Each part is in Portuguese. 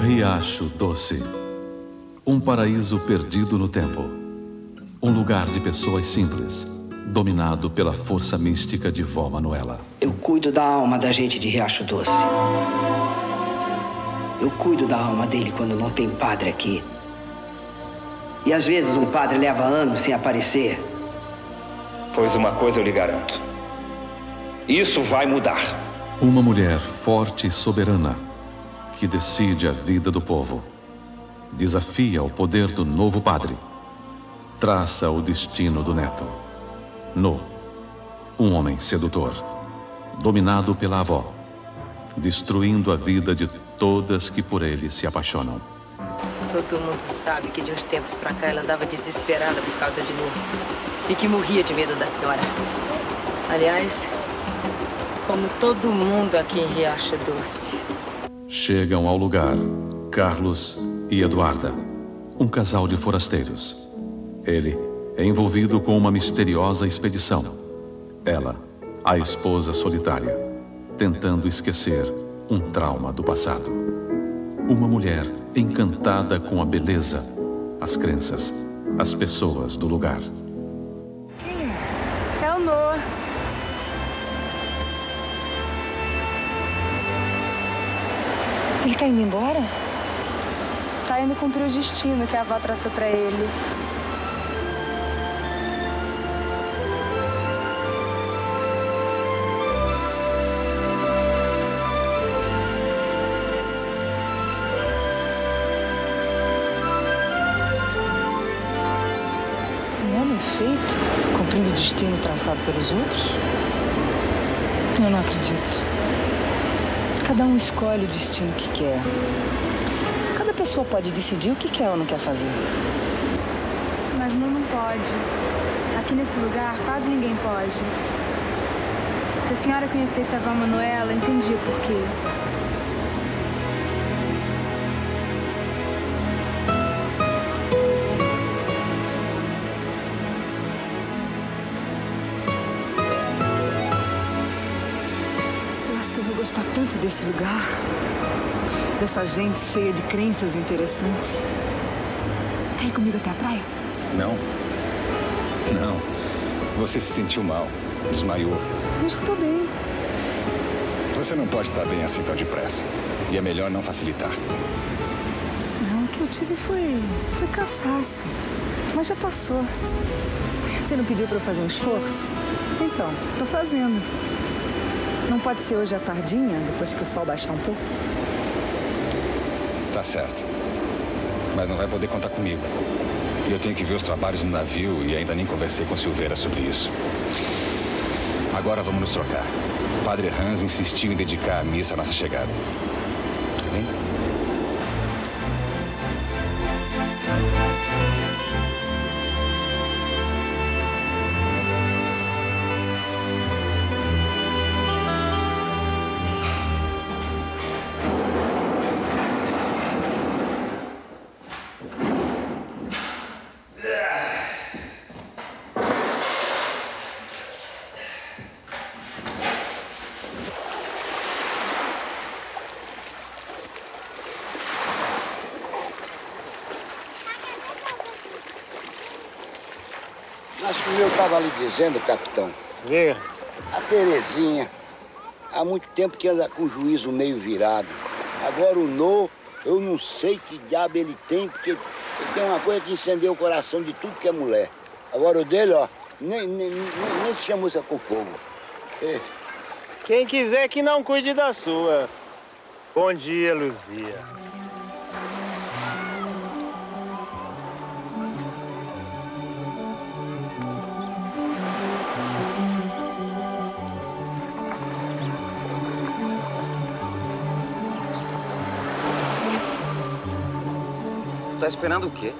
Riacho Doce. Um paraíso perdido no tempo. Um lugar de pessoas simples, dominado pela força mística de Vó Manuela. Eu cuido da alma da gente de Riacho Doce. Eu cuido da alma dele quando não tem padre aqui. E às vezes um padre leva anos sem aparecer. Pois uma coisa eu lhe garanto. Isso vai mudar. Uma mulher forte e soberana que decide a vida do povo. Desafia o poder do novo padre. Traça o destino do neto. Nô, um homem sedutor, dominado pela avó, destruindo a vida de todas que por ele se apaixonam. Todo mundo sabe que de uns tempos pra cá ela andava desesperada por causa de Nô e que morria de medo da senhora. Aliás, como todo mundo aqui em Riacho Doce. Chegam ao lugar Carlos e Eduarda, um casal de forasteiros. Ele é envolvido com uma misteriosa expedição. Ela, a esposa solitária, tentando esquecer um trauma do passado. Uma mulher encantada com a beleza, as crenças, as pessoas do lugar. Quem é? É o Nô. Ele tá indo embora? Tá indo cumprir o destino que a avó traçou pra ele. Feito, cumprindo o destino traçado pelos outros? Eu não acredito. Cada um escolhe o destino que quer. Cada pessoa pode decidir o que quer ou não quer fazer. Mas não pode. Aqui nesse lugar quase ninguém pode. Se a senhora conhecesse a Vó Manuela, entendia o porquê. Gostar tanto desse lugar, dessa gente cheia de crenças interessantes. Quer ir comigo até a praia? Não. Não. Você se sentiu mal, desmaiou. Eu já tô bem. Você não pode estar bem assim tão depressa. E é melhor não facilitar. Não, o que eu tive foi cansaço. Mas já passou. Você não pediu pra eu fazer um esforço? Então, tô fazendo. Não pode ser hoje à tardinha, depois que o sol baixar um pouco? Tá certo. Mas não vai poder contar comigo. E eu tenho que ver os trabalhos no navio e ainda nem conversei com Silveira sobre isso. Agora vamos nos trocar. Padre Hans insistiu em dedicar a missa à nossa chegada. Vem. Eu estava lhe dizendo, capitão. Diga. A Terezinha, há muito tempo que anda com o juízo meio virado. Agora o Nô, eu não sei que diabo ele tem, porque ele tem uma coisa que incendeia o coração de tudo que é mulher. Agora o dele, ó, nem se chamou com fogo. É. Quem quiser que não cuide da sua. Bom dia, Luzia. Tá esperando o quê?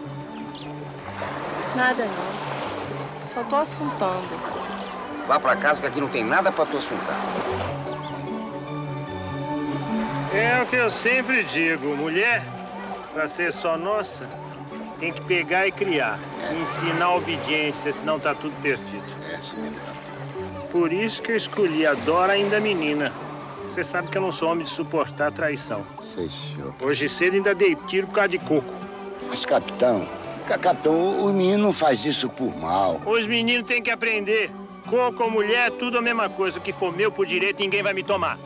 Nada, não. Só tô assuntando. Vá pra casa que aqui não tem nada pra tu assuntar. É o que eu sempre digo. Mulher, pra ser só nossa, tem que pegar e criar. É. E ensinar a obediência, senão tá tudo perdido. É, sim. Por isso que eu escolhi a Dora ainda menina. Você sabe que eu não sou homem de suportar a traição. Fechou. Hoje cedo ainda dei tiro por causa de coco. Mas, capitão, os meninos não fazem isso por mal. Os meninos têm que aprender. Coco ou mulher, tudo a mesma coisa. O que for meu por direito, ninguém vai me tomar.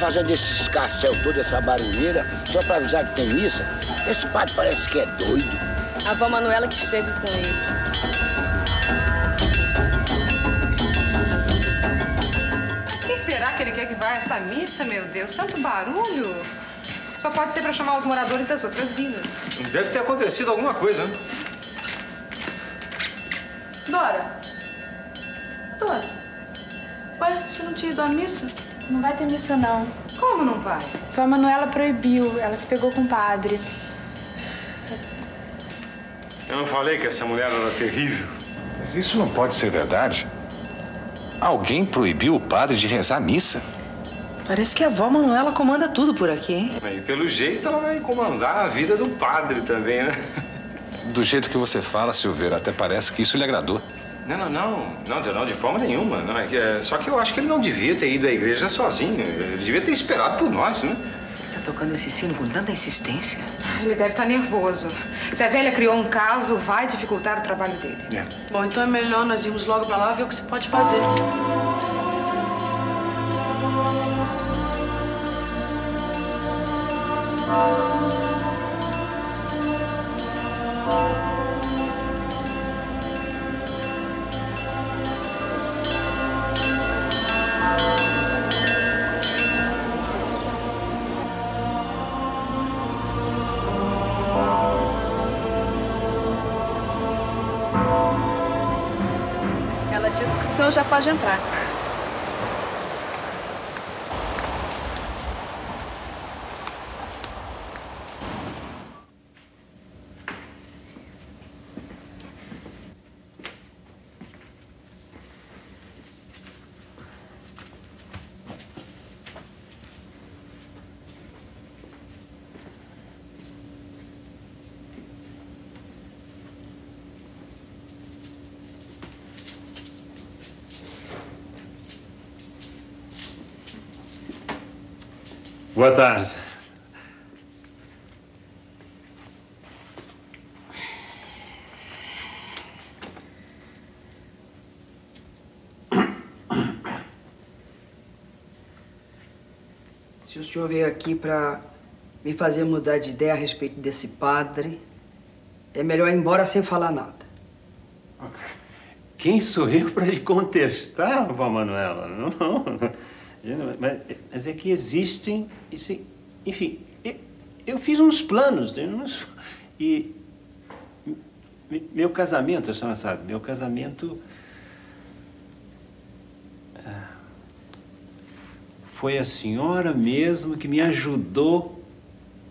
Fazendo esses carcel todo, essa barulheira, só para avisar que tem missa. Esse padre parece que é doido. A Vó Manuela que esteve com ele. Mas quem será que ele quer que vá a essa missa, meu Deus? Tanto barulho! Só pode ser para chamar os moradores das outras vilas. Deve ter acontecido alguma coisa, né? Dora! Ué, você não tinha ido à missa? Não vai ter missa, não. Como não vai? Vó Manuela proibiu. Ela se pegou com o padre. Eu não falei que essa mulher era terrível? Mas isso não pode ser verdade. Alguém proibiu o padre de rezar a missa? Parece que a Vó Manuela comanda tudo por aqui, hein? E pelo jeito ela vai comandar a vida do padre também, né? Do jeito que você fala, Silveira, até parece que isso lhe agradou. Não, de forma nenhuma. Não é? Só que eu acho que ele não devia ter ido à igreja sozinho. Ele devia ter esperado por nós, né? Tá tocando esse sino com tanta insistência. Ele deve estar nervoso. Se a velha criou um caso, vai dificultar o trabalho dele. É. Bom, então é melhor nós irmos logo pra lá ver o que se pode fazer. Já pode entrar. Boa tarde. Se o senhor veio aqui para me fazer mudar de ideia a respeito desse padre, é melhor ir embora sem falar nada. Quem sou eu para lhe contestar, Vó Manuela? Não. Mas é que existem... Enfim, eu fiz uns planos. E meu casamento, a senhora sabe, meu casamento foi a senhora mesmo que me ajudou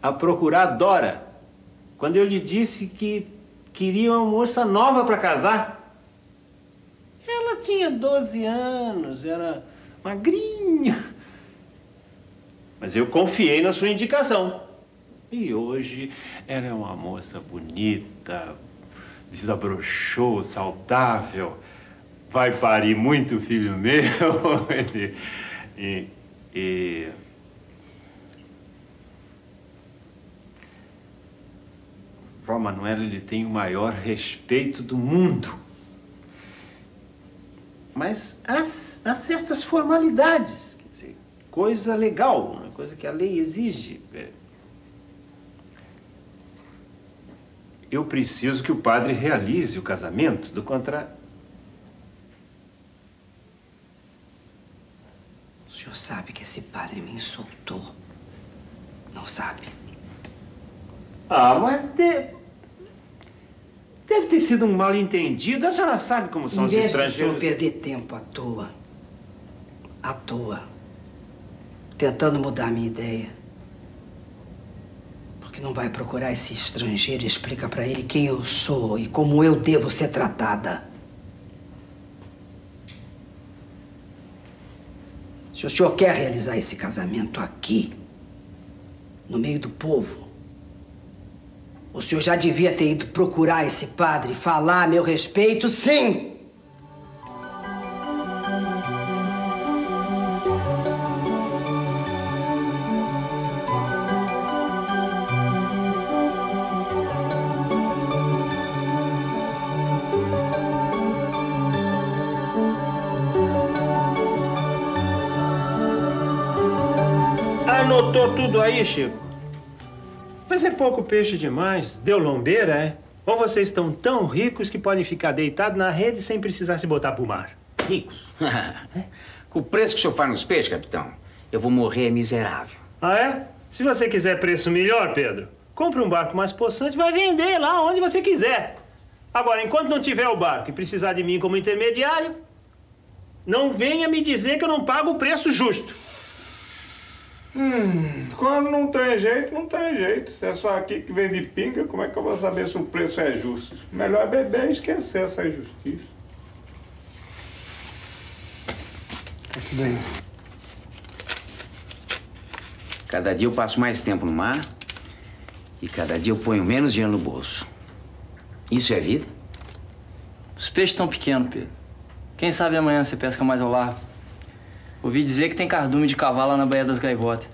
a procurar Dora. Quando eu lhe disse que queria uma moça nova para casar, ela tinha 12 anos, era magrinha. Mas eu confiei na sua indicação. E hoje ela é uma moça bonita, desabrochou, saudável, vai parir muito filho meu. Vó Manuela, ele tem o maior respeito do mundo. Mas há certas formalidades, quer dizer, coisa legal, coisa que a lei exige. eu preciso que o padre realize o casamento, do contrário... O senhor sabe que esse padre me insultou, não sabe? Ah, mas deve ter sido um mal-entendido. A senhora sabe como são os estrangeiros... Não vou perder tempo à toa. À toa. Tentando mudar a minha ideia. Porque não vai procurar esse estrangeiro e explica pra ele quem eu sou e como eu devo ser tratada. Se o senhor quer realizar esse casamento aqui, no meio do povo, o senhor já devia ter ido procurar esse padre e falar a meu respeito, sim! Anotou tudo aí, Chico? Mas é pouco peixe demais. Deu lombeira, é? Ou vocês estão tão ricos que podem ficar deitados na rede sem precisar se botar pro mar? Ricos? Com o preço que o senhor faz nos peixes, capitão, eu vou morrer miserável. Ah, é? Se você quiser preço melhor, Pedro, compre um barco mais possante e vai vender lá onde você quiser. Agora, enquanto não tiver o barco e precisar de mim como intermediário, não venha me dizer que eu não pago o preço justo. Quando não tem jeito, não tem jeito. Se é só aqui que vende pinga, como é que eu vou saber se o preço é justo? Melhor é beber e esquecer essa injustiça. Tá tudo aí. Cada dia eu passo mais tempo no mar e cada dia eu ponho menos dinheiro no bolso. Isso é vida? Os peixes estão pequenos, Pedro. Quem sabe amanhã você pesca mais ao largo. Ouvi dizer que tem cardume de cavalo lá na Baía das Gaivotas.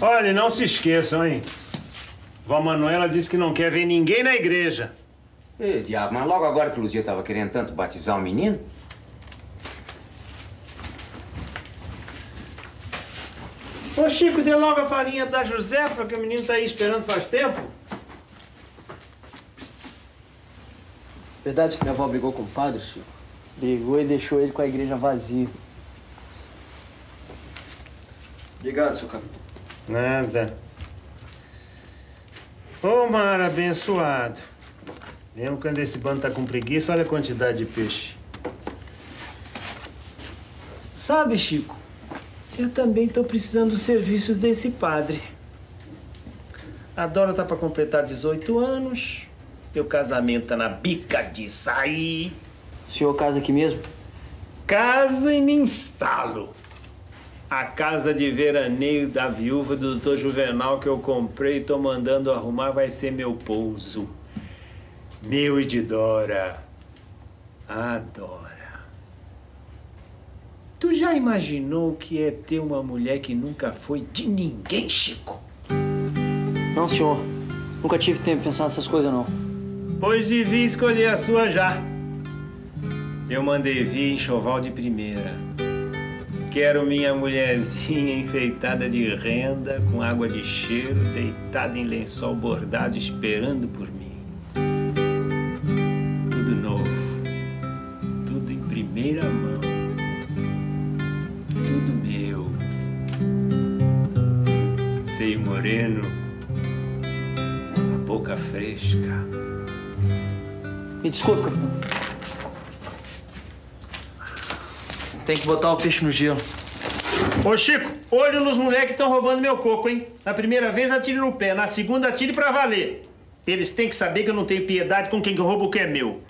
Olha, não se esqueçam, hein? Vó Manuela disse que não quer ver ninguém na igreja. Ei, diabo, mas logo agora que o Luzia tava querendo tanto batizar o menino? Ô, Chico, dê logo a farinha da Josefa, que o menino tá aí esperando faz tempo. Verdade que minha avó brigou com o padre, Chico? Brigou e deixou ele com a igreja vazia. Obrigado, seu capitão. Nada. Ô, mar abençoado. Mesmo quando esse bando tá com preguiça, olha a quantidade de peixe. Sabe, Chico, eu também tô precisando dos serviços desse padre. A Dora tá pra completar 18 anos. Meu casamento tá na bica de sair. O senhor casa aqui mesmo? Caso e me instalo. A casa de veraneio da viúva do doutor Juvenal que eu comprei e tô mandando arrumar vai ser meu pouso. Meu e de Dora. Adora. Tu já imaginou o que é ter uma mulher que nunca foi de ninguém, Chico? Não, senhor. Nunca tive tempo de pensar nessas coisas, não. Pois devia escolher a sua já. Eu mandei vir enxoval de primeira. Quero minha mulherzinha enfeitada de renda, com água de cheiro, deitada em lençol bordado, esperando por mim. Tudo novo. Tudo em primeira mão. Tudo meu. Seio moreno. A boca fresca. Me desculpa, capitão. Tem que botar o peixe no gelo. Ô, Chico, olho nos moleques que estão roubando meu coco, hein? Na primeira vez atire no pé, na segunda atire pra valer. Eles têm que saber que eu não tenho piedade com quem rouba o que é meu.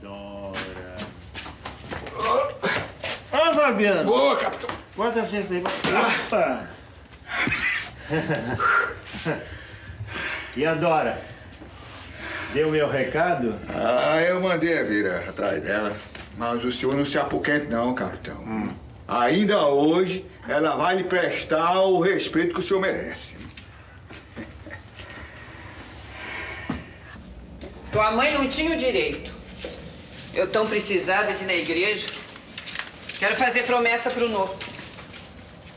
Dora. Ó, Fabiano. Boa, capitão. Bota a cesta aí. Opa. E a Dora? Deu meu recado? Ah, eu mandei a vir atrás dela. Mas o senhor não se apoquente não, capitão. Ainda hoje, ela vai lhe prestar o respeito que o senhor merece. Tua mãe não tinha o direito. Eu tão precisada de ir na igreja. Quero fazer promessa pro Nô.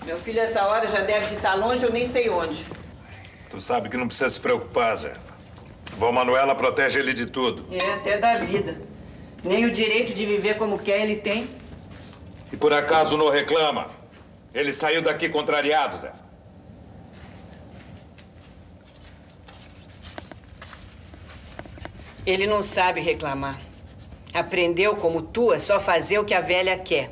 Meu filho, essa hora já deve de estar longe, eu nem sei onde. Tu sabe que não precisa se preocupar, Zé. Vó Manuela protege ele de tudo. É, até da vida. Nem o direito de viver como quer ele tem. E por acaso o Nô reclama? Ele saiu daqui contrariado, Zé. Ele não sabe reclamar. Aprendeu, como tua, só fazer o que a velha quer.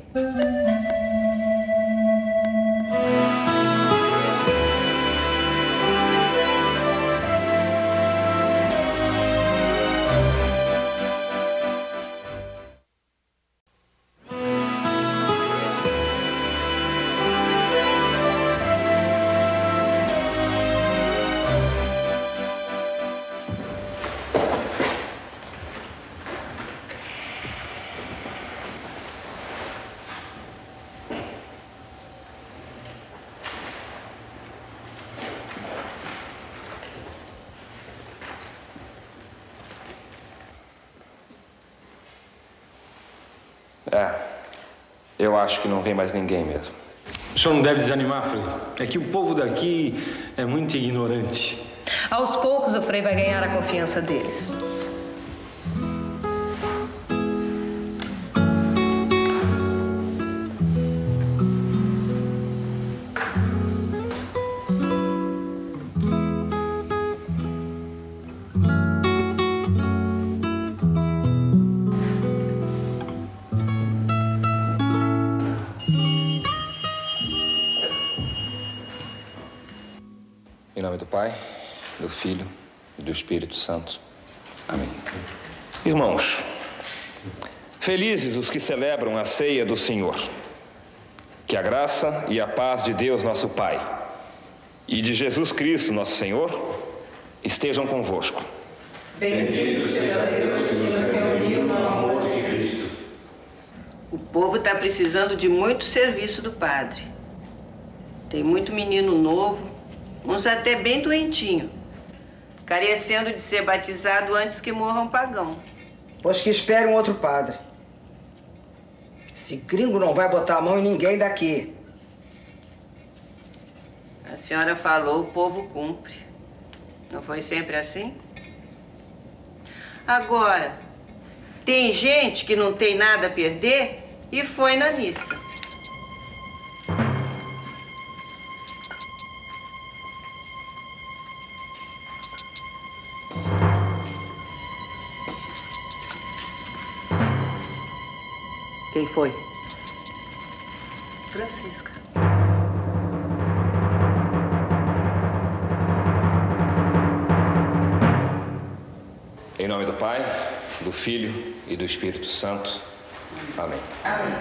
É, eu acho que não vem mais ninguém mesmo. O senhor não deve desanimar, Frei. É que o povo daqui é muito ignorante. Aos poucos o Frei vai ganhar a confiança deles. Do Filho e do Espírito Santo. Amém. Irmãos, felizes os que celebram a ceia do Senhor. Que a graça e a paz de Deus, nosso Pai, e de Jesus Cristo, nosso Senhor, estejam convosco. Bendito seja Deus que nos reuniu no amor de Cristo. O povo está precisando de muito serviço do padre. Tem muito menino novo, uns até bem doentinho, carecendo de ser batizado antes que morram pagão. Pois que espere um outro padre. Esse gringo não vai botar a mão em ninguém daqui. A senhora falou, o povo cumpre. Não foi sempre assim? Agora, tem gente que não tem nada a perder e foi na missa. Quem foi? Francisca. Em nome do Pai, do Filho e do Espírito Santo. Amém. Amém.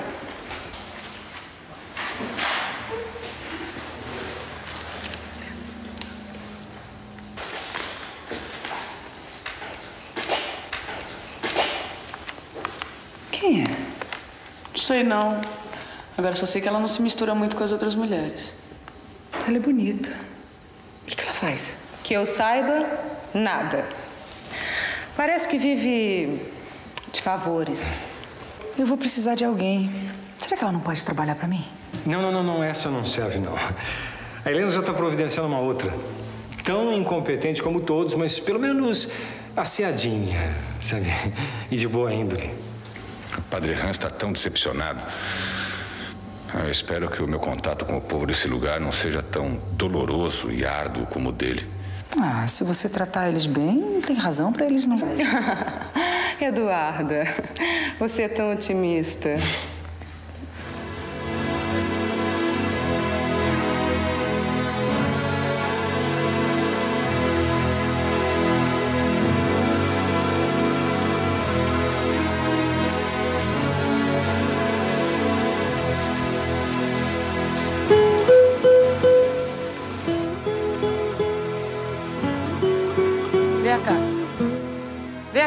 Quem é? Não sei não. Agora só sei que ela não se mistura muito com as outras mulheres. Ela é bonita. O que ela faz? Que eu saiba, nada. Parece que vive de favores. Eu vou precisar de alguém. Será que ela não pode trabalhar pra mim? Não. Essa não serve, não. A Helena já tá providenciando uma outra. Tão incompetente como todos, mas pelo menos asseadinha, sabe? E de boa índole. Padre Hans está tão decepcionado. Eu espero que o meu contato com o povo desse lugar não seja tão doloroso e árduo como o dele. Ah, se você tratar eles bem, tem razão para eles não... Eduarda, você é tão otimista.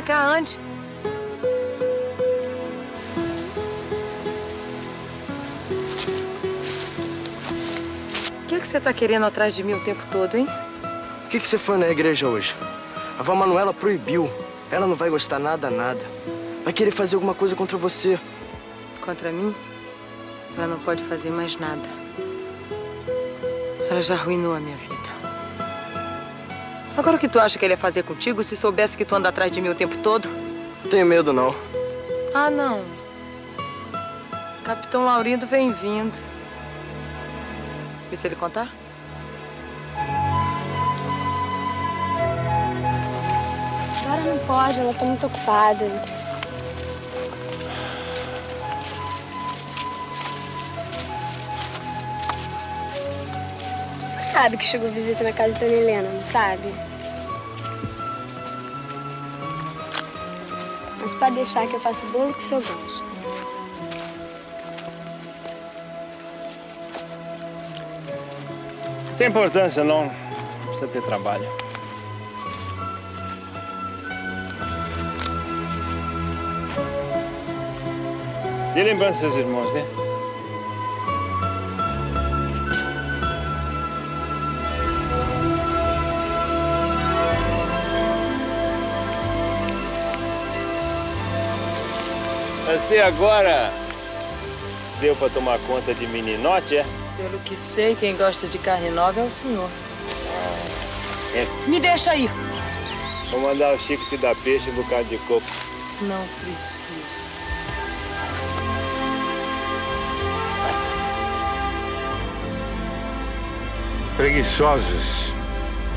Antes. O que você tá querendo atrás de mim o tempo todo, hein? O que você foi na igreja hoje? A Vó Manuela proibiu. Ela não vai gostar nada. Vai querer fazer alguma coisa contra você. Contra mim? Ela não pode fazer mais nada. Ela já arruinou a minha vida. Agora o que tu acha que ele ia fazer contigo se soubesse que tu anda atrás de mim o tempo todo? Não tenho medo, não. Ah, não. Capitão Laurindo vem vindo. E se ele contar? Agora não pode, ela tá muito ocupada. Você sabe que chegou visita na casa de Dona Helena, não sabe? Mas pode deixar que eu faço o bolo que o senhor gosta. Não tem importância, não. Não precisa ter trabalho. Dê lembrança aos seus irmãos, né? Você agora deu pra tomar conta de meninote, é? Pelo que sei, quem gosta de carne nova é o senhor. É. Me deixa aí. Vou mandar o Chico te dar peixe e um bocado de coco. Não precisa. Preguiçosos,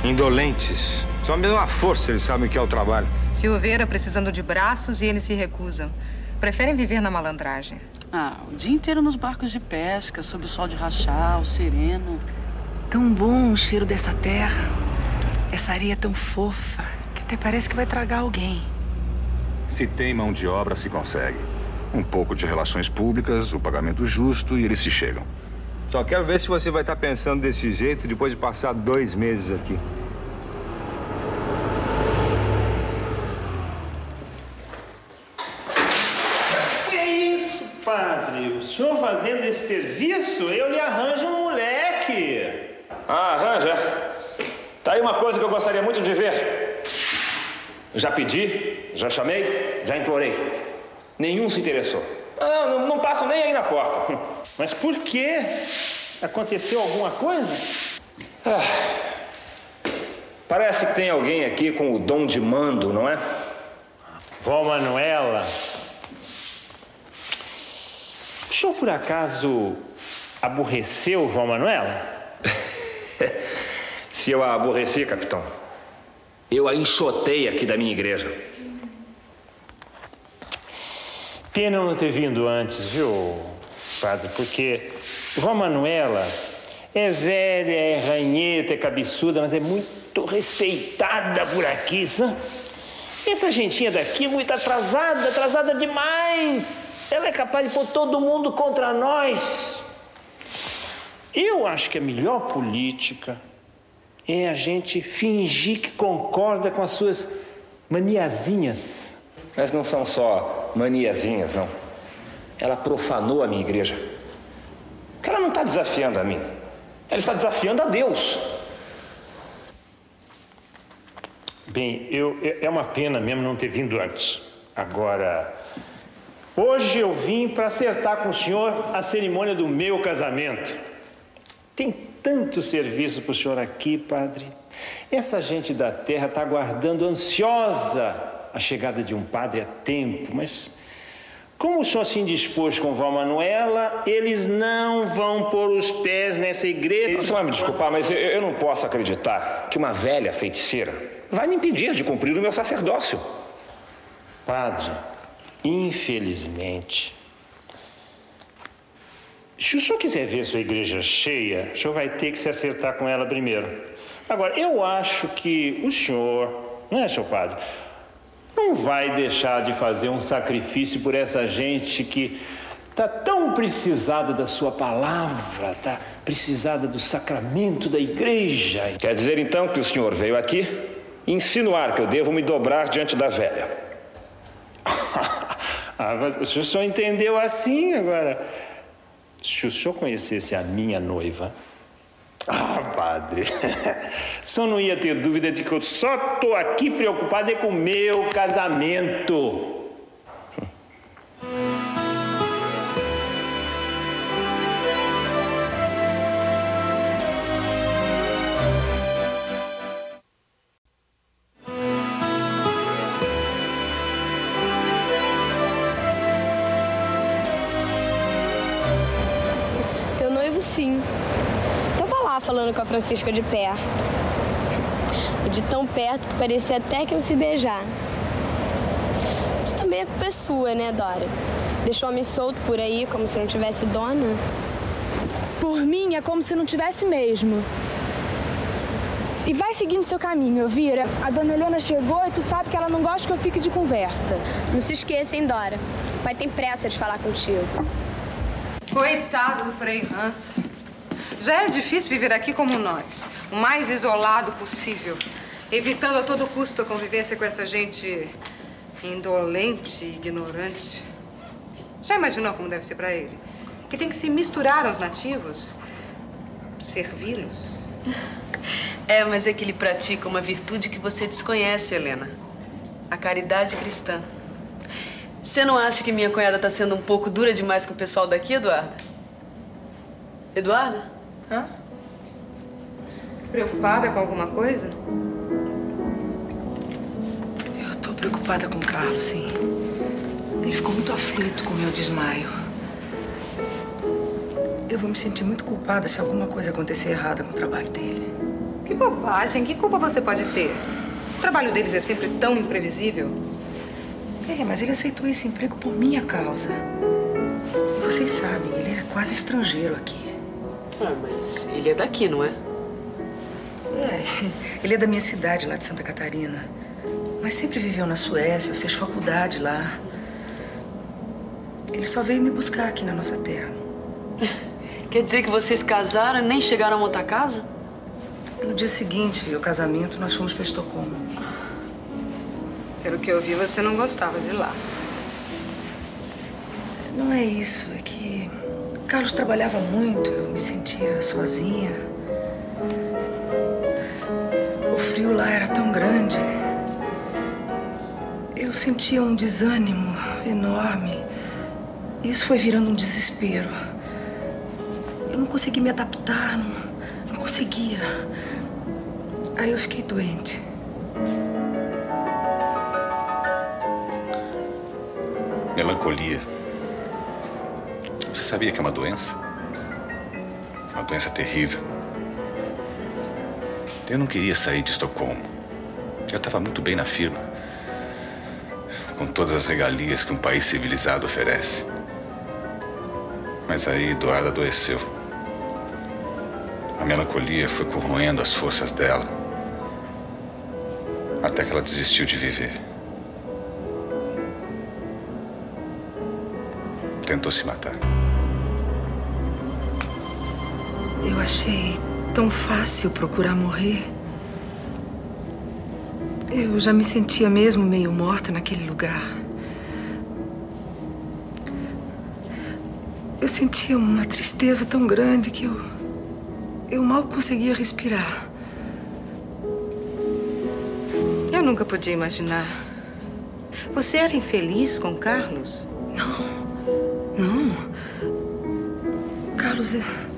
indolentes. Só mesmo a força eles sabem o que é o trabalho. Silveira precisando de braços e eles se recusam. Preferem viver na malandragem. Ah, o dia inteiro nos barcos de pesca, sob o sol de rachar, o sereno. Tão bom o cheiro dessa terra. Essa areia tão fofa, que até parece que vai tragar alguém. Se tem mão de obra, se consegue. Um pouco de relações públicas, o pagamento justo e eles se chegam. Só quero ver se você vai estar pensando desse jeito depois de passar 2 meses aqui. O senhor fazendo esse serviço, eu lhe arranjo um moleque. Ah, arranja. Tá aí uma coisa que eu gostaria muito de ver. Já pedi, já chamei, já implorei. Nenhum se interessou. Não passo nem aí na porta. Mas por quê? Aconteceu alguma coisa? Ah, parece que tem alguém aqui com o dom de mando, não é? Vó Manuela... O senhor, por acaso, aborreceu Vó Manuela? Se eu a aborreci, capitão, eu a enxotei aqui da minha igreja. Pena eu não ter vindo antes, viu, padre? Porque Vó Manuela é velha, é ranheta, é cabeçuda, mas é muito respeitada por aqui, sabe? Essa gentinha daqui é muito atrasada, atrasada demais. Ela é capaz de pôr todo mundo contra nós. Eu acho que a melhor política é a gente fingir que concorda com as suas maniazinhas. Mas não são só maniazinhas, não. Ela profanou a minha igreja. Porque ela não está desafiando a mim. Ela está desafiando a Deus. Bem, é uma pena mesmo não ter vindo antes. Agora... Hoje eu vim para acertar com o senhor a cerimônia do meu casamento. Tem tanto serviço para o senhor aqui, padre. Essa gente da terra está aguardando ansiosa a chegada de um padre a tempo, mas como o senhor se indispôs com Vó Manuela, eles não vão pôr os pés nessa igreja. O senhor vai me desculpar, mas eu não posso acreditar que uma velha feiticeira vai me impedir de cumprir o meu sacerdócio. Padre... Infelizmente, se o senhor quiser ver sua igreja cheia, o senhor vai ter que se acertar com ela primeiro. Agora, eu acho que o senhor, não é, senhor padre, não vai deixar de fazer um sacrifício por essa gente que está tão precisada da sua palavra, está precisada do sacramento da igreja. Quer dizer, então, que o senhor veio aqui insinuar que eu devo me dobrar diante da velha. Ah, mas o senhor entendeu assim agora. Se o senhor conhecesse a minha noiva... Ah, padre, o senhor não ia ter dúvida de que eu só tô aqui preocupado é com o meu casamento. estava falando com a Francisca de perto. De tão perto que parecia até que iam se beijar. Isso também é culpa sua, né, Dora? Deixou o homem solto por aí, como se não tivesse dona. Por mim, é como se não tivesse mesmo. E vai seguindo seu caminho, Elvira. A Dona Helena chegou e tu sabe que ela não gosta que eu fique de conversa. Não se esqueça, hein, Dora. O pai tem pressa de falar contigo. Coitado do Frei Hans. Já era difícil viver aqui como nós, o mais isolado possível, evitando a todo custo a convivência com essa gente indolente e ignorante. Já imaginou como deve ser para ele? Que tem que se misturar aos nativos, servi-los. É, mas é que ele pratica uma virtude que você desconhece, Helena. A caridade cristã. Você não acha que minha cunhada tá sendo um pouco dura demais com o pessoal daqui, Eduarda? Eduarda? Hã? Preocupada com alguma coisa? Eu tô preocupada com o Carlos, sim. Ele ficou muito aflito com o meu desmaio. Eu vou me sentir muito culpada se alguma coisa acontecer errada com o trabalho dele. Que bobagem! Que culpa você pode ter? O trabalho deles é sempre tão imprevisível. É, mas ele aceitou esse emprego por minha causa. Vocês sabem, ele é quase estrangeiro aqui. Ah, mas ele é daqui, não é? É, ele é da minha cidade, lá de Santa Catarina. Mas sempre viveu na Suécia, fez faculdade lá. Ele só veio me buscar aqui na nossa terra. Quer dizer que vocês casaram e nem chegaram a montar casa? No dia seguinte ao casamento, nós fomos para Estocolmo. Pelo que eu vi, você não gostava de lá. Não é isso, é que Carlos trabalhava muito, eu me sentia sozinha. O frio lá era tão grande. Eu sentia um desânimo enorme. Isso foi virando um desespero. Eu não consegui me adaptar, não conseguia. Aí eu fiquei doente. Melancolia. Você sabia que é uma doença? Uma doença terrível. Eu não queria sair de Estocolmo. Eu estava muito bem na firma, com todas as regalias que um país civilizado oferece. Mas aí Eduarda adoeceu. A melancolia foi corroendo as forças dela, até que ela desistiu de viver. Tentou se matar. Eu achei tão fácil procurar morrer. Eu já me sentia mesmo meio morta naquele lugar. Eu sentia uma tristeza tão grande que eu mal conseguia respirar. Eu nunca podia imaginar. Você era infeliz com Carlos? Não. Não.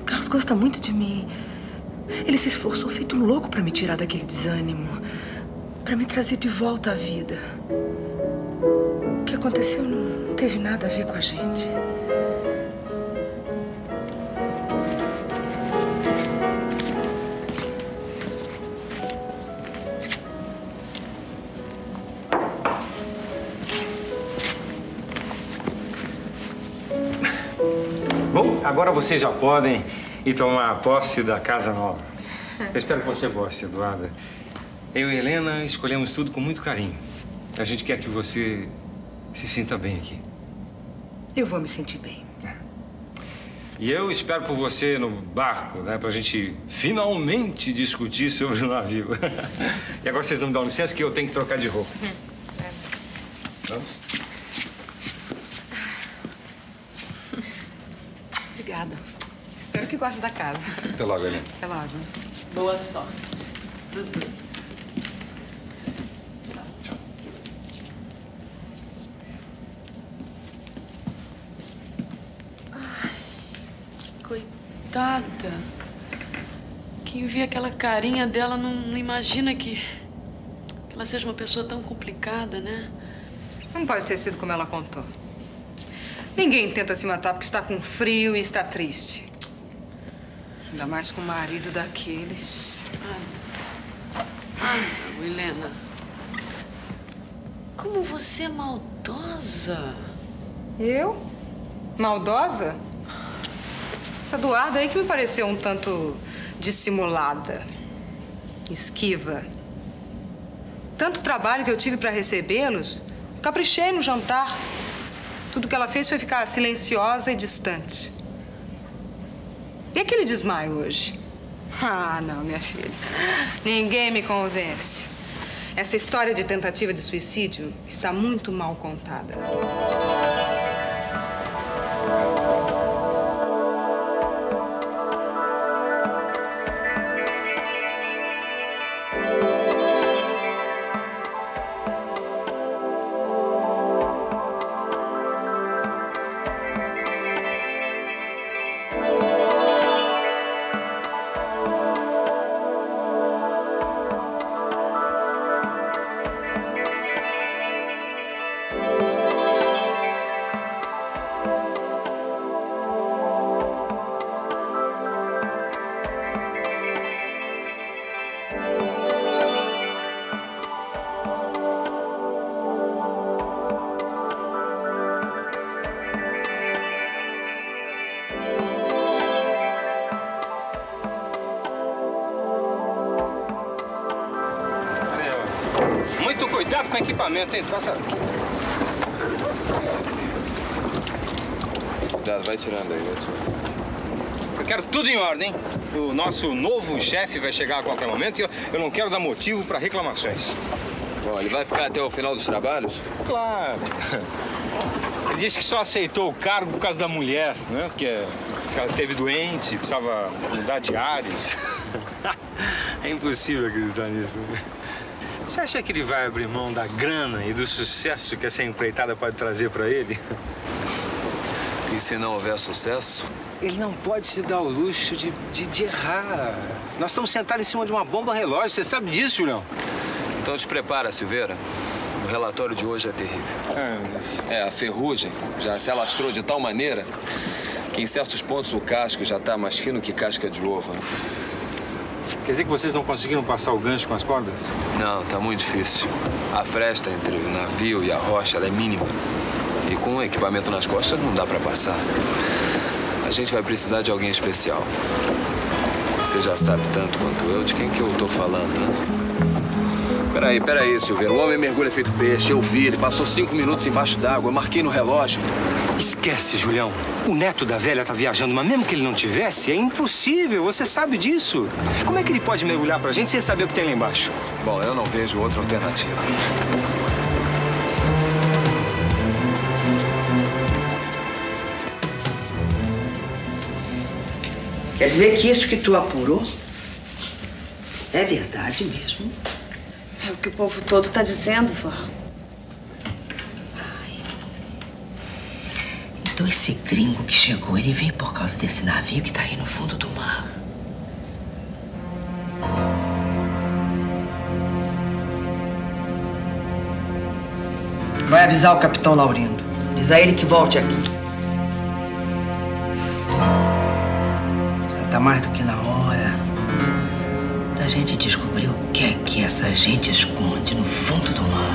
Carlos gosta muito de mim. Ele se esforçou feito um louco pra me tirar daquele desânimo. Pra me trazer de volta à vida. O que aconteceu não teve nada a ver com a gente. Agora vocês já podem ir tomar posse da casa nova. Eu espero que você goste, Eduarda. Eu e Helena escolhemos tudo com muito carinho. A gente quer que você se sinta bem aqui. Eu vou me sentir bem. E eu espero por você no barco, né? Pra gente finalmente discutir sobre o navio. E agora vocês não me dão licença que eu tenho que trocar de roupa. Vamos? Obrigada. Espero que goste da casa. Até logo, Helena. Até logo. Boa sorte. Dos dois. Tchau. Tchau. Ai, coitada. Quem vê aquela carinha dela não imagina que ela seja uma pessoa tão complicada, né? Não pode ter sido como ela contou. Ninguém tenta se matar porque está com frio e está triste. Ainda mais com o marido daqueles. Ai, não, Helena. Como você é maldosa. Eu? Maldosa? Essa Eduarda aí que me pareceu um tanto dissimulada, esquiva. Tanto trabalho que eu tive para recebê-los, caprichei no jantar. Tudo que ela fez foi ficar silenciosa e distante. E aquele desmaio hoje? Ah, não, minha filha. Ninguém me convence. Essa história de tentativa de suicídio está muito mal contada. Com equipamento, hein? Faça. Cuidado, vai tirando aí, vai tirando. Eu quero tudo em ordem, hein? O nosso novo chefe vai chegar a qualquer momento e eu não quero dar motivo para reclamações. Bom, ele vai ficar até o final dos trabalhos? Claro. Ele disse que só aceitou o cargo por causa da mulher, né? Porque ela esteve doente, precisava mudar de ares. É impossível acreditar nisso. Você acha que ele vai abrir mão da grana e do sucesso que essa empreitada pode trazer pra ele? E se não houver sucesso? Ele não pode se dar o luxo de errar. Nós estamos sentados em cima de uma bomba relógio, você sabe disso, Julião? Então te prepara, Silveira. O relatório de hoje é terrível. É, a ferrugem já se alastrou de tal maneira que em certos pontos o casco já tá mais fino que casca de ovo. Né? Quer dizer que vocês não conseguiram passar o gancho com as cordas? Não, tá muito difícil. A fresta entre o navio e a rocha, ela é mínima. E com o equipamento nas costas não dá pra passar. A gente vai precisar de alguém especial. Você já sabe tanto quanto eu de quem que eu tô falando, né? Peraí, Silveira. O homem mergulha feito peixe, eu vi. Ele passou 5 minutos embaixo d'água, eu marquei no relógio. Esquece, Julião. O neto da velha tá viajando, mas mesmo que ele não tivesse, é impossível. Você sabe disso. Como é que ele pode mergulhar pra gente sem saber o que tem lá embaixo? Bom, eu não vejo outra alternativa. Quer dizer que isso que tu apurou é verdade mesmo? É o que o povo todo tá dizendo, vó. Então esse gringo que chegou, ele veio por causa desse navio que tá aí no fundo do mar. Vai avisar o Capitão Laurindo. Diz a ele que volte aqui. Já tá mais do que na hora da gente descobrir o que é que essa gente esconde no fundo do mar.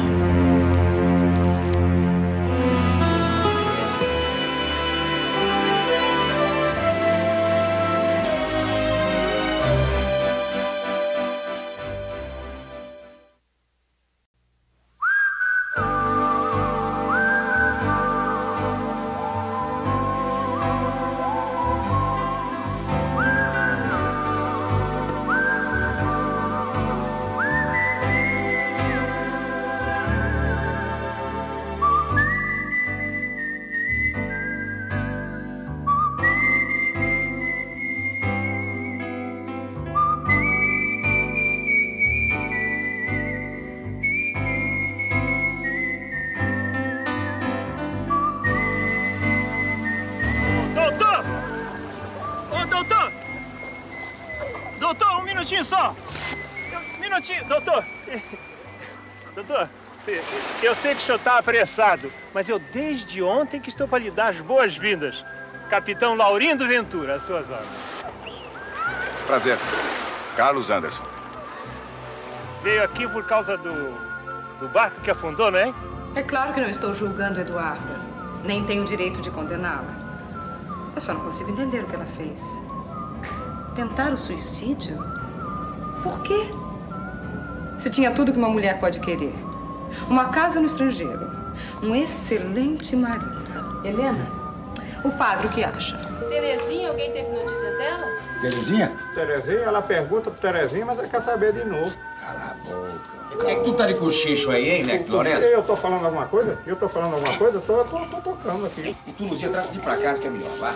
Doutor, eu sei que o senhor está apressado, mas eu desde ontem que estou para lhe dar as boas-vindas. Capitão Laurindo Ventura, às suas ordens. Prazer. Carlos Anderson. Veio aqui por causa do barco que afundou, não é? É claro que não estou julgando Eduarda. Nem tenho o direito de condená-la. Eu só não consigo entender o que ela fez. Tentar o suicídio? Por quê? Se tinha tudo que uma mulher pode querer. Uma casa no estrangeiro. Um excelente marido. Helena, o padre o que acha? Terezinha, alguém teve notícias dela? Terezinha? Terezinha, ela pergunta pro Terezinha, mas ela quer saber de novo. Cala a boca. Como é que tu tá de cochicho aí, hein, Neto Lorena? Eu tô falando alguma coisa? Eu tô tocando aqui. E tu, Luzia, trata de ir pra casa que é melhor, vá.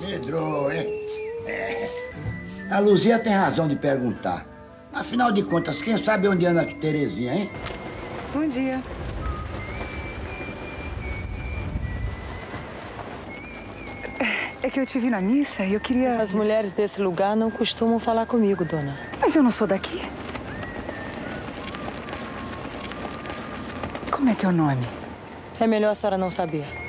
Pedro, hein? É. A Luzia tem razão de perguntar. Afinal de contas, quem sabe onde anda aqui Terezinha, hein? Bom dia. É que eu te vi na missa e eu queria... As mulheres desse lugar não costumam falar comigo, dona. Mas eu não sou daqui. Como é teu nome? É melhor a senhora não saber.